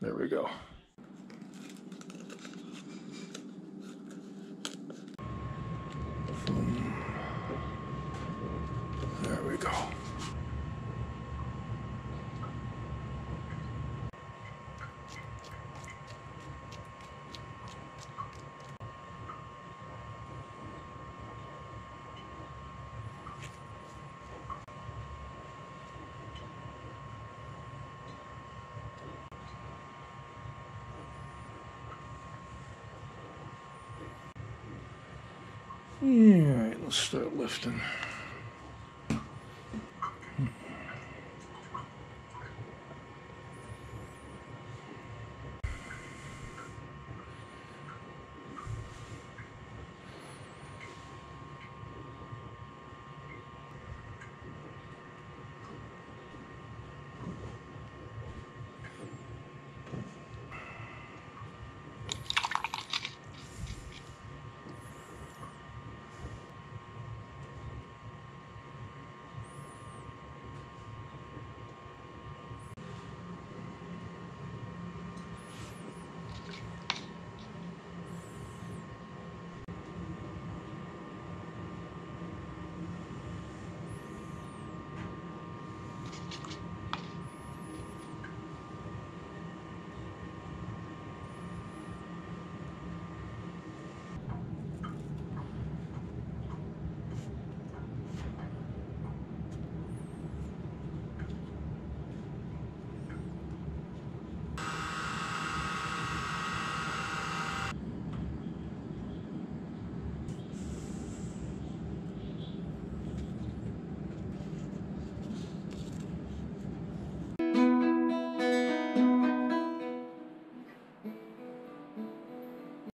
There we go. There we go. All right, let's start lifting.